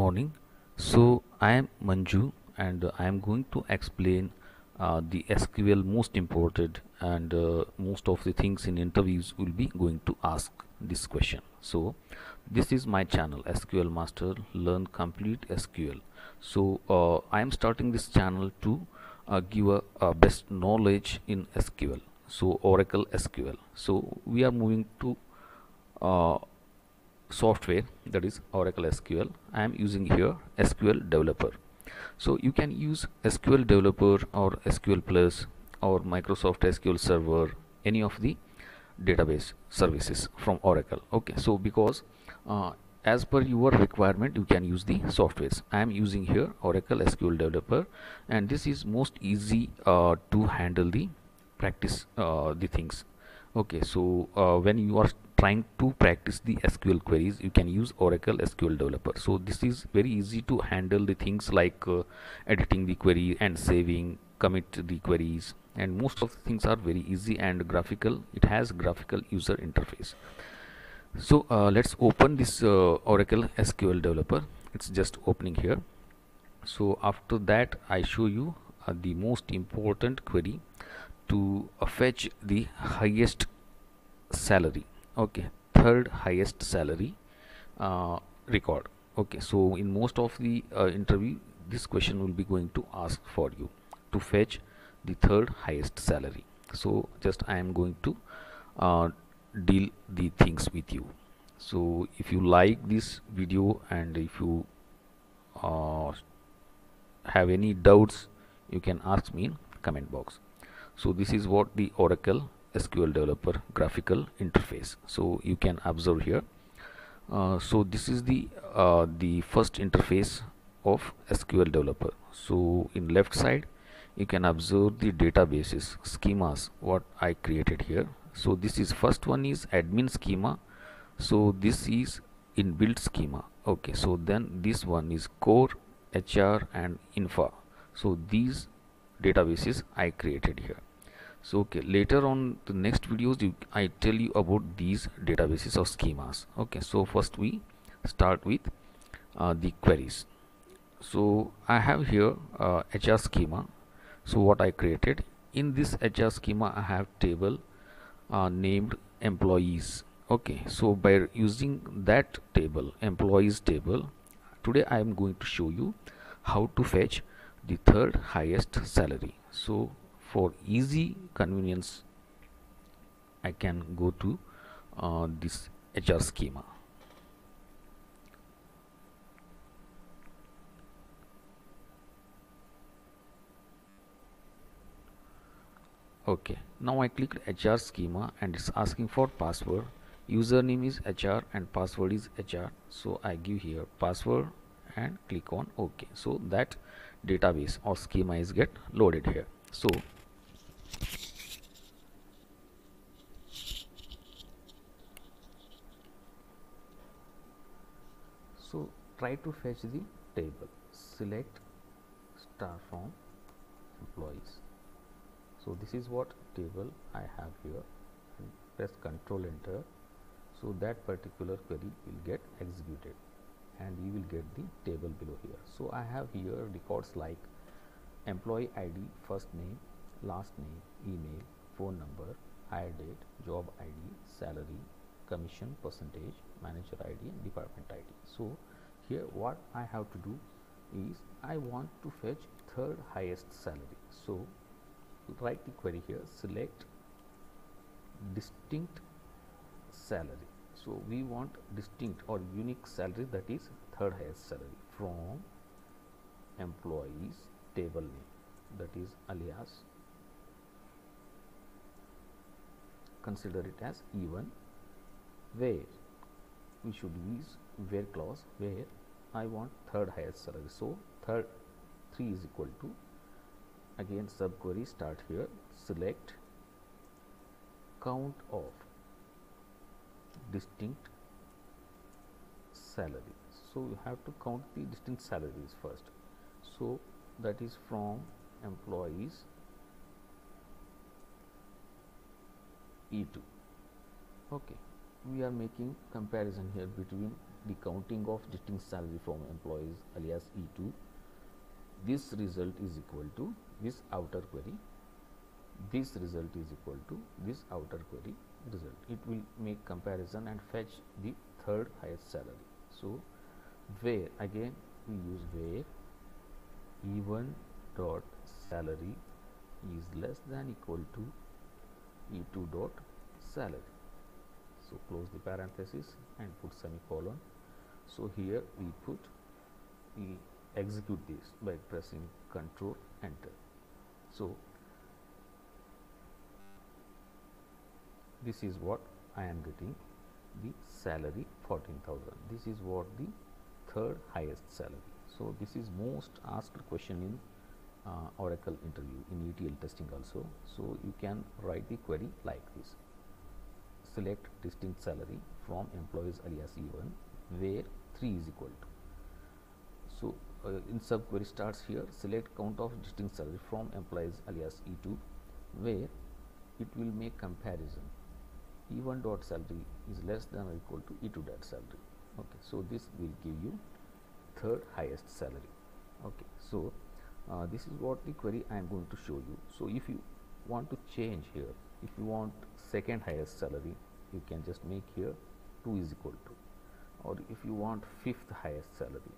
morning. So I am Manju and I am going to explain the SQL most important and most of the things in interviews will be going to ask this question. So this is my channel SQL Master Learn Complete SQL. So I am starting this channel to give a best knowledge in SQL. So Oracle SQL. So we are moving to software, that is Oracle SQL. I am using here SQL Developer. So you can use SQL Developer or SQL Plus or Microsoft SQL Server, any of the database services from Oracle. Okay, so because as per your requirement you can use the softwares. I am using here Oracle SQL Developer, and this is most easy to handle the practice the things. Okay, so when you are trying to practice the SQL queries, you can use Oracle SQL Developer. So this is very easy to handle the things like editing the query and saving, commit the queries, and most of the things are very easy and graphical. It has graphical user interface. So let's open this Oracle SQL Developer. It's just opening here. So after that I show you the most important query to fetch the highest salary. Okay, third highest salary record. Okay, so in most of the interview this question will be going to ask for you to fetch the third highest salary. So just I am going to deal the things with you. So if you like this video and if you have any doubts, you can ask me in comment box. So this is what the Oracle SQL Developer graphical interface. So you can observe here. So this is the first interface of SQL Developer. So in left side you can observe the databases schemas what I created here. So this is first one is admin schema. So this is inbuilt schema. Okay, so then this one is core, HR and infra. So these databases I created here. So okay, later on the next videos I tell you about these databases or schemas. Okay, so first we start with the queries. So I have here HR schema. So what I created in this HR schema, I have table named employees. Okay, so by using that table, employees table, today I am going to show you how to fetch the third highest salary. So for easy convenience I can go to this HR schema. Okay, now I clicked HR schema and it's asking for password. Username is HR and password is HR. So I give here password and click on OK. So that database or schema is get loaded here. So try to fetch the table. Select star from employees. So this is what table I have here, and press Ctrl Enter. So that particular query will get executed and you will get the table below here. So I have here records like employee ID, first name, last name, email, phone number, hire date, job ID, salary, commission percentage, manager ID and department ID. So here what I have to do is I want to fetch third highest salary. So write the query here, select distinct salary. So we want distinct or unique salary, that is third highest salary from employees table name, that is alias, consider it as even, where we should use where clause, where I want third highest salary. So third 3 is equal to, again subquery start here, select count of distinct salary. So you have to count the distinct salaries first. So that is from employees E2. Okay, we are making comparison here between the counting of distinct salary from employees alias E2. This result is equal to this outer query. This result is equal to this outer query result. It will make comparison and fetch the third highest salary. So where again we use where E1 dot salary is less than equal to E2 dot salary. So close the parenthesis and put semicolon. So here we put, we execute this by pressing Control Enter. So this is what I am getting, the salary 14,000. This is what the third highest salary. So this is most asked question in Oracle interview, in ETL testing also. So you can write the query like this: select distinct salary from employees alias E1 where 3 is equal to. So in subquery starts here, select count of distinct salary from employees alias E2 where it will make comparison. E1 dot salary is less than or equal to E2 dot salary. Okay, so this will give you third highest salary. Okay, so this is what the query I am going to show you. So if you want to change here, if you want second highest salary, you can just make here 2 is equal to, or if you want fifth highest salary,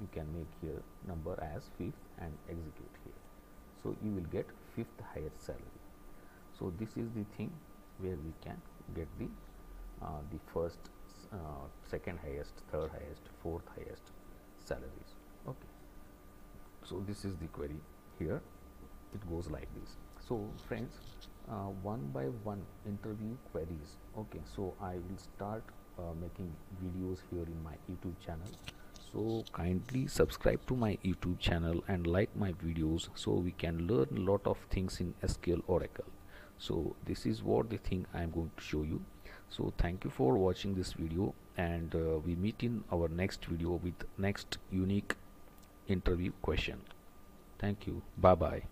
you can make here number as fifth and execute here. So you will get fifth highest salary. So this is the thing where we can get the first, second highest, third highest, fourth highest salaries. Okay, so this is the query. Here it goes like this. So friends, one by one interview queries. Okay, so I will start making videos here in my YouTube channel. So kindly subscribe to my YouTube channel and like my videos, so we can learn a lot of things in SQL Oracle. So this is what the thing I am going to show you. So thank you for watching this video, and we meet in our next video with next unique interview question. Thank you. Bye bye.